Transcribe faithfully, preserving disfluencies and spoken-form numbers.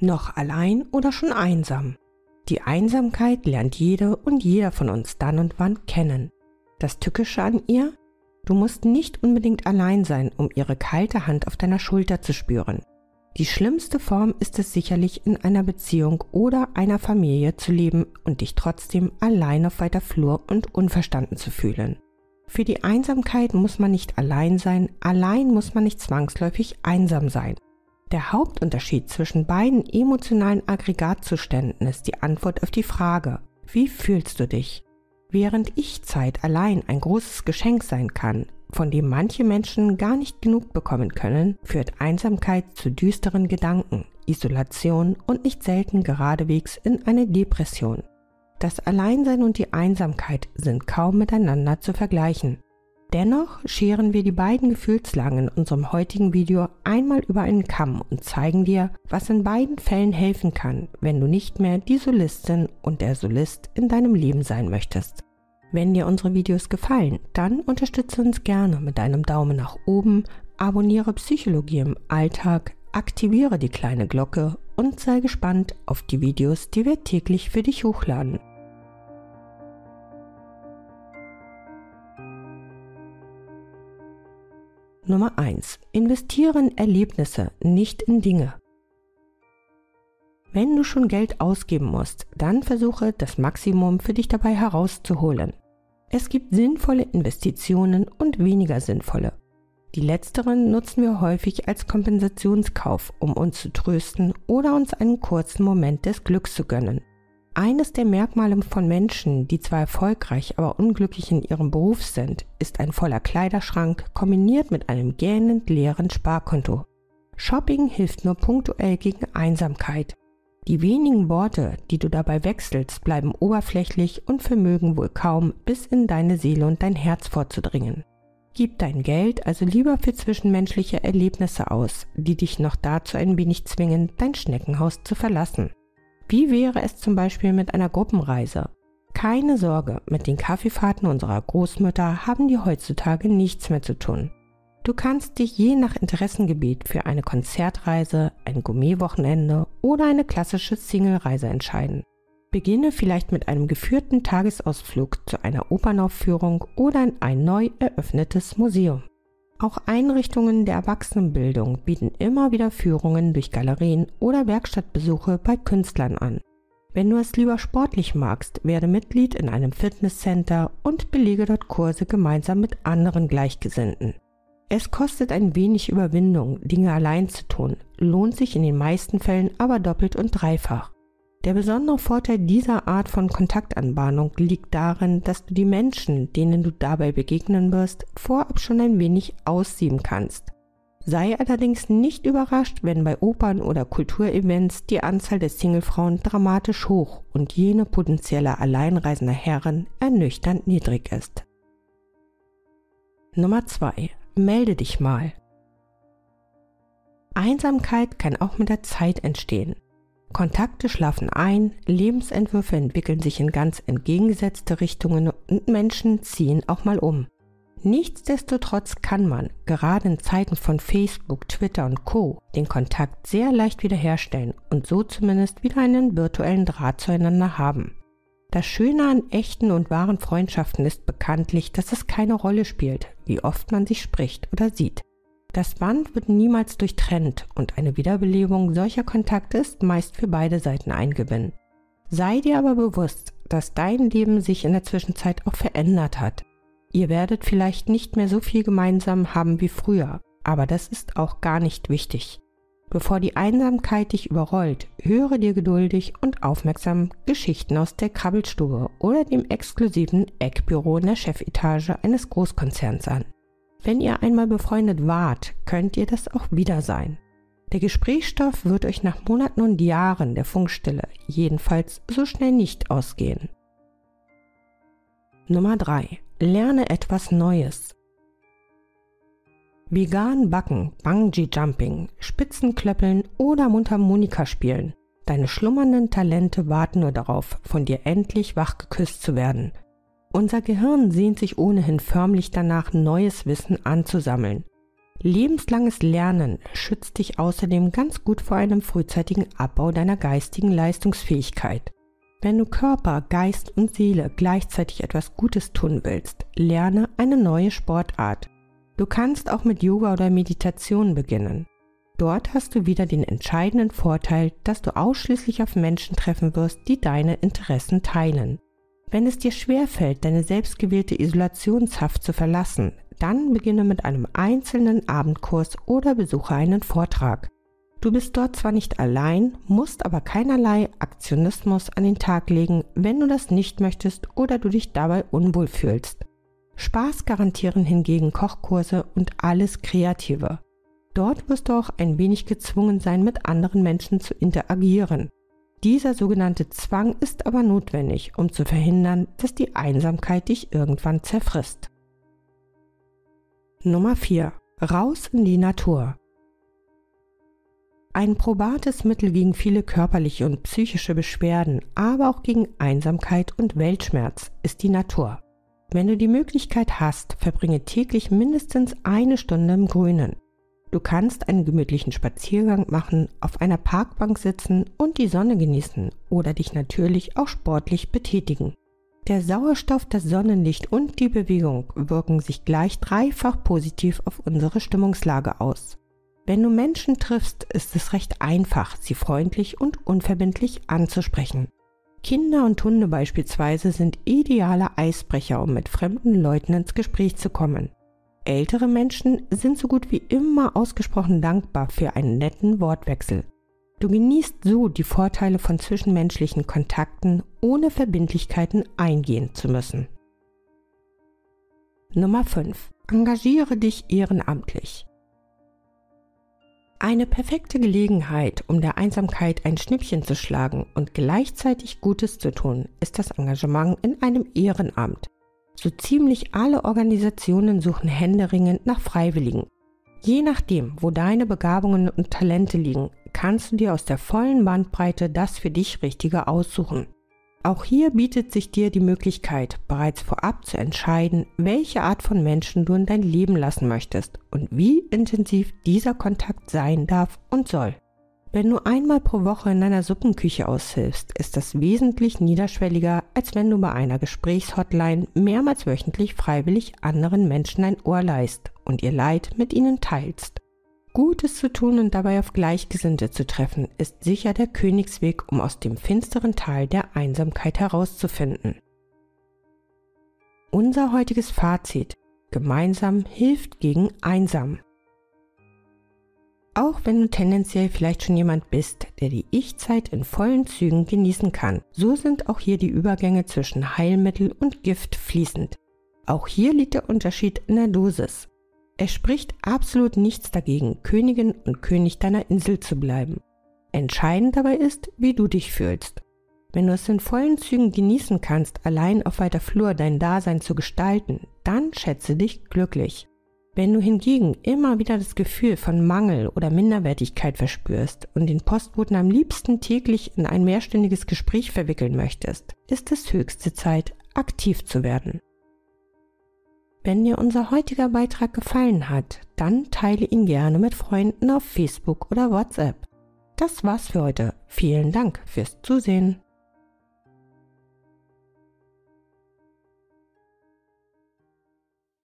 Noch allein oder schon einsam? Die Einsamkeit lernt jede und jeder von uns dann und wann kennen. Das Tückische an ihr? Du musst nicht unbedingt allein sein, um ihre kalte Hand auf deiner Schulter zu spüren. Die schlimmste Form ist es sicherlich, in einer Beziehung oder einer Familie zu leben und dich trotzdem allein auf weiter Flur und unverstanden zu fühlen. Für die Einsamkeit muss man nicht allein sein, allein muss man nicht zwangsläufig einsam sein. Der Hauptunterschied zwischen beiden emotionalen Aggregatzuständen ist die Antwort auf die Frage: Wie fühlst du dich? Während Ich-Zeit allein ein großes Geschenk sein kann, von dem manche Menschen gar nicht genug bekommen können, führt Einsamkeit zu düsteren Gedanken, Isolation und nicht selten geradewegs in eine Depression. Das Alleinsein und die Einsamkeit sind kaum miteinander zu vergleichen. Dennoch scheren wir die beiden Gefühlslagen in unserem heutigen Video einmal über einen Kamm und zeigen dir, was in beiden Fällen helfen kann, wenn du nicht mehr die Solistin und der Solist in deinem Leben sein möchtest. Wenn dir unsere Videos gefallen, dann unterstütze uns gerne mit deinem Daumen nach oben, abonniere Psychologie im Alltag, aktiviere die kleine Glocke und sei gespannt auf die Videos, die wir täglich für dich hochladen. Nummer eins. Investiere in Erlebnisse, nicht in Dinge. Wenn du schon Geld ausgeben musst, dann versuche, das Maximum für dich dabei herauszuholen. Es gibt sinnvolle Investitionen und weniger sinnvolle. Die letzteren nutzen wir häufig als Kompensationskauf, um uns zu trösten oder uns einen kurzen Moment des Glücks zu gönnen. Eines der Merkmale von Menschen, die zwar erfolgreich, aber unglücklich in ihrem Beruf sind, ist ein voller Kleiderschrank kombiniert mit einem gähnend leeren Sparkonto. Shopping hilft nur punktuell gegen Einsamkeit. Die wenigen Worte, die du dabei wechselst, bleiben oberflächlich und vermögen wohl kaum, bis in deine Seele und dein Herz vorzudringen. Gib dein Geld also lieber für zwischenmenschliche Erlebnisse aus, die dich noch dazu ein wenig zwingen, dein Schneckenhaus zu verlassen. Wie wäre es zum Beispiel mit einer Gruppenreise? Keine Sorge, mit den Kaffeefahrten unserer Großmütter haben die heutzutage nichts mehr zu tun. Du kannst dich je nach Interessengebiet für eine Konzertreise, ein Gourmetwochenende oder eine klassische Singlereise entscheiden. Beginne vielleicht mit einem geführten Tagesausflug zu einer Opernaufführung oder in ein neu eröffnetes Museum. Auch Einrichtungen der Erwachsenenbildung bieten immer wieder Führungen durch Galerien oder Werkstattbesuche bei Künstlern an. Wenn du es lieber sportlich magst, werde Mitglied in einem Fitnesscenter und belege dort Kurse gemeinsam mit anderen Gleichgesinnten. Es kostet ein wenig Überwindung, Dinge allein zu tun, lohnt sich in den meisten Fällen aber doppelt und dreifach. Der besondere Vorteil dieser Art von Kontaktanbahnung liegt darin, dass du die Menschen, denen du dabei begegnen wirst, vorab schon ein wenig aussieben kannst. Sei allerdings nicht überrascht, wenn bei Opern oder Kulturevents die Anzahl der Singlefrauen dramatisch hoch und jene potenzielle alleinreisende Herren ernüchternd niedrig ist. Nummer zwei. Melde dich mal. Einsamkeit kann auch mit der Zeit entstehen. Kontakte schlafen ein, Lebensentwürfe entwickeln sich in ganz entgegengesetzte Richtungen und Menschen ziehen auch mal um. Nichtsdestotrotz kann man, gerade in Zeiten von Facebook, Twitter und Co., den Kontakt sehr leicht wiederherstellen und so zumindest wieder einen virtuellen Draht zueinander haben. Das Schöne an echten und wahren Freundschaften ist bekanntlich, dass es keine Rolle spielt, wie oft man sich spricht oder sieht. Das Band wird niemals durchtrennt und eine Wiederbelebung solcher Kontakte ist meist für beide Seiten ein Gewinn. Sei dir aber bewusst, dass dein Leben sich in der Zwischenzeit auch verändert hat. Ihr werdet vielleicht nicht mehr so viel gemeinsam haben wie früher, aber das ist auch gar nicht wichtig. Bevor die Einsamkeit dich überrollt, höre dir geduldig und aufmerksam Geschichten aus der Krabbelstube oder dem exklusiven Eckbüro in der Chefetage eines Großkonzerns an. Wenn ihr einmal befreundet wart, könnt ihr das auch wieder sein. Der Gesprächsstoff wird euch nach Monaten und Jahren der Funkstille jedenfalls so schnell nicht ausgehen. Nummer drei. Lerne etwas Neues. Vegan backen, Bungee-Jumping, Spitzenklöppeln oder Mundharmonika spielen. Deine schlummernden Talente warten nur darauf, von dir endlich wach geküsst zu werden. Unser Gehirn sehnt sich ohnehin förmlich danach, neues Wissen anzusammeln. Lebenslanges Lernen schützt dich außerdem ganz gut vor einem frühzeitigen Abbau deiner geistigen Leistungsfähigkeit. Wenn du Körper, Geist und Seele gleichzeitig etwas Gutes tun willst, lerne eine neue Sportart. Du kannst auch mit Yoga oder Meditation beginnen. Dort hast du wieder den entscheidenden Vorteil, dass du ausschließlich auf Menschen treffen wirst, die deine Interessen teilen. Wenn es dir schwerfällt, deine selbstgewählte Isolationshaft zu verlassen, dann beginne mit einem einzelnen Abendkurs oder besuche einen Vortrag. Du bist dort zwar nicht allein, musst aber keinerlei Aktionismus an den Tag legen, wenn du das nicht möchtest oder du dich dabei unwohl fühlst. Spaß garantieren hingegen Kochkurse und alles Kreative. Dort wirst du auch ein wenig gezwungen sein, mit anderen Menschen zu interagieren. Dieser sogenannte Zwang ist aber notwendig, um zu verhindern, dass die Einsamkeit dich irgendwann zerfrisst. Nummer vier. Raus in die Natur. Ein probates Mittel gegen viele körperliche und psychische Beschwerden, aber auch gegen Einsamkeit und Weltschmerz ist die Natur. Wenn du die Möglichkeit hast, verbringe täglich mindestens eine Stunde im Grünen. Du kannst einen gemütlichen Spaziergang machen, auf einer Parkbank sitzen und die Sonne genießen oder dich natürlich auch sportlich betätigen. Der Sauerstoff, das Sonnenlicht und die Bewegung wirken sich gleich dreifach positiv auf unsere Stimmungslage aus. Wenn du Menschen triffst, ist es recht einfach, sie freundlich und unverbindlich anzusprechen. Kinder und Hunde beispielsweise sind ideale Eisbrecher, um mit fremden Leuten ins Gespräch zu kommen. Ältere Menschen sind so gut wie immer ausgesprochen dankbar für einen netten Wortwechsel. Du genießt so die Vorteile von zwischenmenschlichen Kontakten, ohne Verbindlichkeiten eingehen zu müssen. Nummer fünf. Engagiere dich ehrenamtlich. Eine perfekte Gelegenheit, um der Einsamkeit ein Schnippchen zu schlagen und gleichzeitig Gutes zu tun, ist das Engagement in einem Ehrenamt. So ziemlich alle Organisationen suchen händeringend nach Freiwilligen. Je nachdem, wo deine Begabungen und Talente liegen, kannst du dir aus der vollen Bandbreite das für dich Richtige aussuchen. Auch hier bietet sich dir die Möglichkeit, bereits vorab zu entscheiden, welche Art von Menschen du in dein Leben lassen möchtest und wie intensiv dieser Kontakt sein darf und soll. Wenn du einmal pro Woche in einer Suppenküche aushilfst, ist das wesentlich niederschwelliger, als wenn du bei einer Gesprächshotline mehrmals wöchentlich freiwillig anderen Menschen ein Ohr leihst und ihr Leid mit ihnen teilst. Gutes zu tun und dabei auf Gleichgesinnte zu treffen, ist sicher der Königsweg, um aus dem finsteren Tal der Einsamkeit herauszufinden. Unser heutiges Fazit: Gemeinsam hilft gegen Einsam. Auch wenn du tendenziell vielleicht schon jemand bist, der die Ich-Zeit in vollen Zügen genießen kann, so sind auch hier die Übergänge zwischen Heilmittel und Gift fließend. Auch hier liegt der Unterschied in der Dosis. Es spricht absolut nichts dagegen, Königin und König deiner Insel zu bleiben. Entscheidend dabei ist, wie du dich fühlst. Wenn du es in vollen Zügen genießen kannst, allein auf weiter Flur dein Dasein zu gestalten, dann schätze dich glücklich. Wenn du hingegen immer wieder das Gefühl von Mangel oder Minderwertigkeit verspürst und den Postboten am liebsten täglich in ein mehrstündiges Gespräch verwickeln möchtest, ist es höchste Zeit, aktiv zu werden. Wenn dir unser heutiger Beitrag gefallen hat, dann teile ihn gerne mit Freunden auf Facebook oder WhatsApp. Das war's für heute. Vielen Dank fürs Zusehen.